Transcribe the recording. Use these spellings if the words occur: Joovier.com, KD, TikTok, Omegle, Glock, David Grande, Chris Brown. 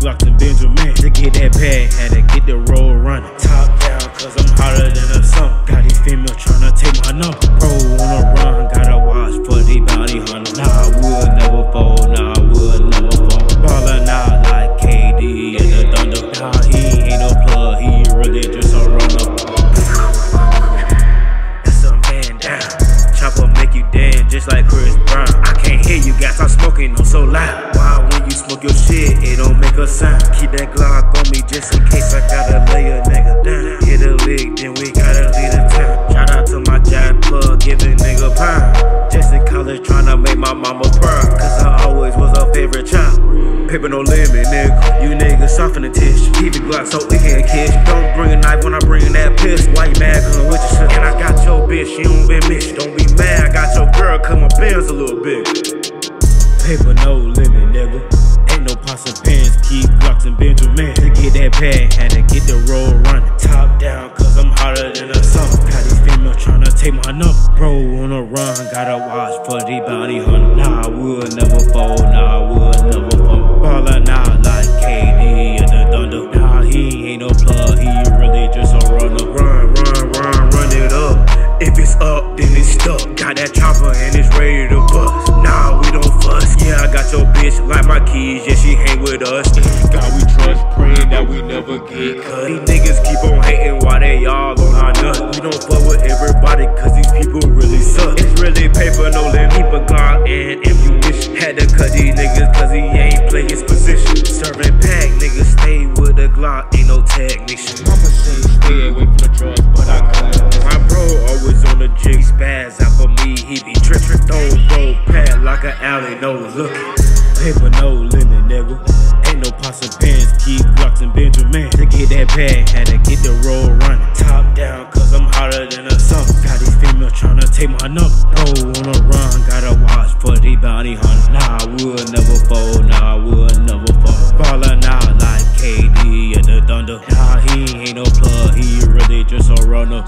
Glock and Benjamin to get that bag, had to get the roll running. Top down, cause I'm hotter than a sun. Got these females tryna take my number. Pro on a run, gotta watch for these bounty hunters. Nah, I would never fold, nah, I would never fall. Ballin' out like KD in the thunder. Nah, he ain't no plug, he really just a runner. That's a man down. Chopper make you dance just like Chris Brown. I can't hear you guys, I'm smoking, I'm so loud. Why when you smoke your shit, it don't make a sound. Keep that Glock on me just in case I gotta lay a nigga down. Hit a lick, then we gotta leave the town. Shout out to my giant plug, giving nigga pound. Just in college tryna make my mama proud, cause I always was her favorite child. Paper no limit, nigga, you niggas soften the tissue. Keep it Glock so we can kiss. Don't bring a knife when I bring that piss. Why you mad cause I'm with your shit? And I got your bitch, she don't been missed. Don't be mad, I got your girl cause my band's a little bigger. Paper no limit, nigga. Ain't no pots and pans, keep Glocks and Benjamin. To get that bag, had to get the roll running. Top down, cause I'm hotter than a summer. Got these females tryna take my number. Bro on a run, gotta watch for these bounty hunters. Nah, I would never fold, nah, I would never fold. Ballin' out like KD in the thunder. Nah, he ain't no plug, he really just a runner. Run it up. If it's up, then it's stuck. Got that chopper and it's ready to bust. Nah, we don't fuss. Yeah, I got your bitch like my keys. Yeah, she hang with us. God, we trust, praying that we never get cut. These niggas keep on hating while they all on our nuts. We don't fuck with everybody cause these people really suck. It's really paper, no limit. Keep a guard and ammunition. Had to cut these niggas cause he ain't play his position. Serving pack, niggas stay with the Glock. Ain't no technician. Mama said stay away from the drugs, but I couldn't. Always on the jig, spaz out for me, he be trippin'. Throw bro pad like an alley, no lookin'. Paper no limit, nigga. Ain't no pots and pans, keep Glocks and Benjamin. To get that bag, had to get the roll running. Top down, cause I'm hotter than a summer. Got these females tryna take my number. Bro on a run, gotta watch for these bounty hunters. Nah, I would never fold, nah, I would never fold. Ballin' out like KD in the thunder. Nah, he ain't no plug, he really just a runner.